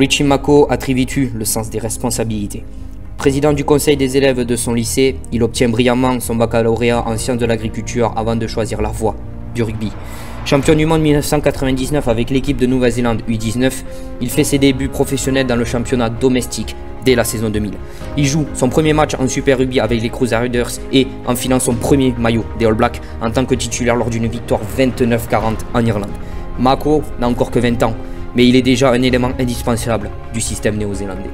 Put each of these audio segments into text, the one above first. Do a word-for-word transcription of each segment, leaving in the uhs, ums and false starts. Richie McCaw a très vite eu le sens des responsabilités. Président du conseil des élèves de son lycée, il obtient brillamment son baccalauréat en sciences de l'agriculture avant de choisir la voie du rugby. Champion du monde mille neuf cent quatre-vingt-dix-neuf avec l'équipe de Nouvelle-Zélande U dix-neuf, il fait ses débuts professionnels dans le championnat domestique dès la saison deux mille. Il joue son premier match en Super Rugby avec les Crusaders et enfile son premier maillot des All Blacks en tant que titulaire lors d'une victoire vingt-neuf à quarante en Irlande. McCaw n'a encore que vingt ans, mais il est déjà un élément indispensable du système néo-zélandais.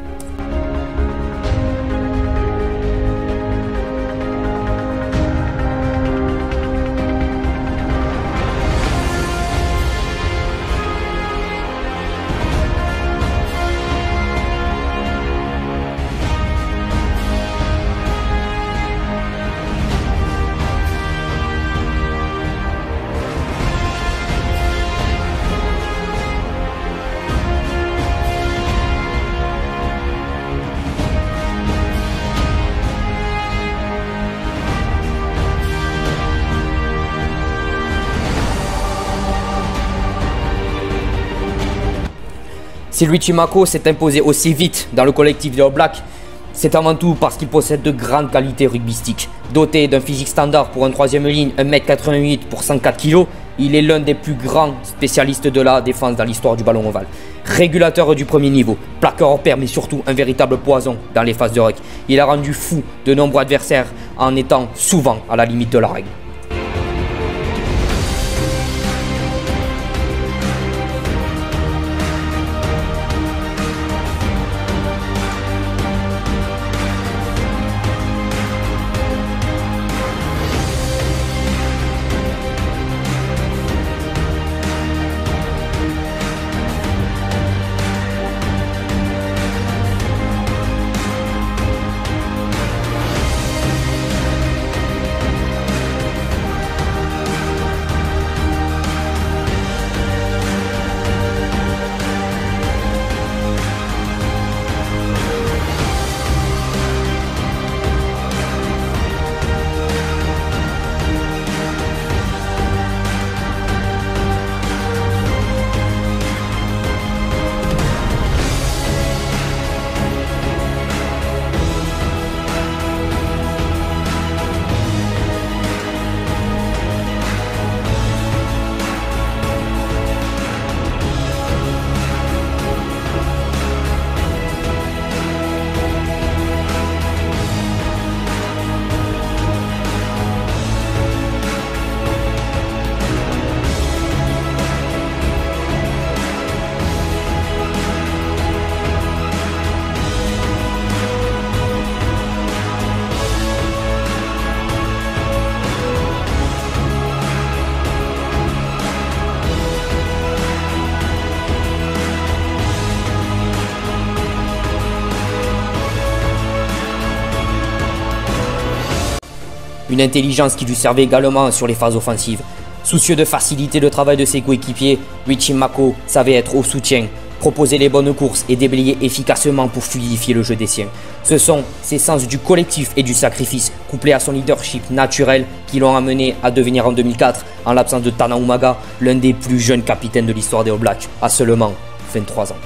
Si Richie McCaw s'est imposé aussi vite dans le collectif des All Blacks, c'est avant tout parce qu'il possède de grandes qualités rugbystiques. Doté d'un physique standard pour un troisième ligne, un mètre quatre-vingt-huit pour cent quatre kilos, il est l'un des plus grands spécialistes de la défense dans l'histoire du ballon ovale. Régulateur du premier niveau, plaqueur hors pair mais surtout un véritable poison dans les phases de ruck. Il a rendu fou de nombreux adversaires en étant souvent à la limite de la règle. Une intelligence qui lui servait également sur les phases offensives. Soucieux de faciliter le travail de ses coéquipiers, Richie McCaw savait être au soutien, proposer les bonnes courses et déblayer efficacement pour fluidifier le jeu des siens. Ce sont ses sens du collectif et du sacrifice, couplés à son leadership naturel, qui l'ont amené à devenir en deux mille quatre, en l'absence de Tana Umaga, l'un des plus jeunes capitaines de l'histoire des All Blacks, à seulement vingt-trois ans.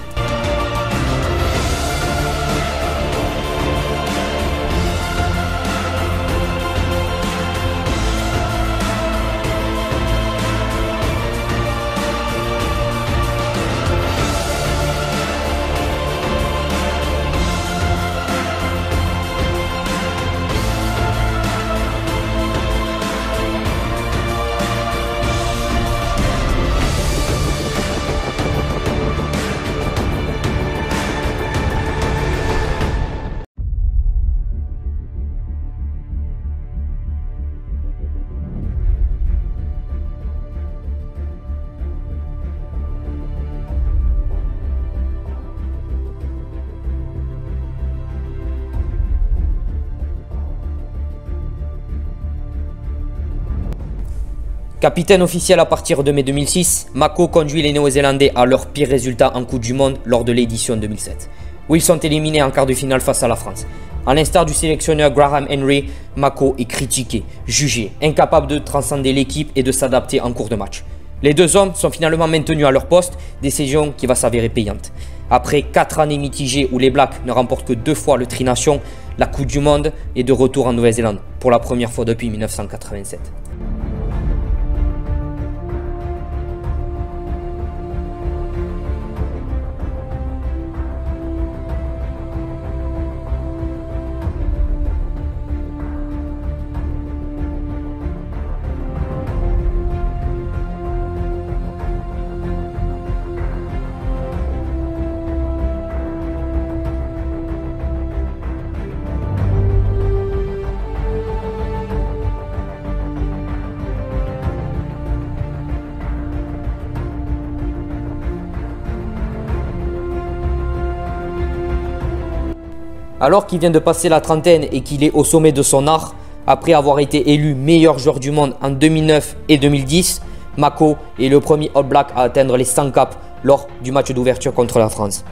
Capitaine officiel à partir de mai deux mille six, McCaw conduit les Néo-Zélandais à leur pire résultat en Coupe du Monde lors de l'édition deux mille sept, où ils sont éliminés en quart de finale face à la France. À l'instar du sélectionneur Graham Henry, McCaw est critiqué, jugé, incapable de transcender l'équipe et de s'adapter en cours de match. Les deux hommes sont finalement maintenus à leur poste, décision qui va s'avérer payante. Après quatre années mitigées où les Blacks ne remportent que deux fois le Tri-nations, la Coupe du Monde est de retour en Nouvelle-Zélande pour la première fois depuis mille neuf cent quatre-vingt-sept. Alors qu'il vient de passer la trentaine et qu'il est au sommet de son art, après avoir été élu meilleur joueur du monde en deux mille neuf et deux mille dix, McCaw est le premier All Black à atteindre les cent caps lors du match d'ouverture contre la France.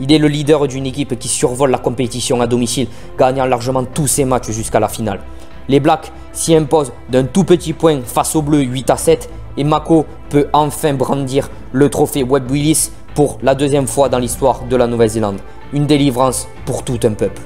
Il est le leader d'une équipe qui survole la compétition à domicile, gagnant largement tous ses matchs jusqu'à la finale. Les Blacks s'y imposent d'un tout petit point face aux Bleus huit à sept et McCaw peut enfin brandir le trophée Webb Ellis pour la deuxième fois dans l'histoire de la Nouvelle-Zélande. Une délivrance pour tout un peuple.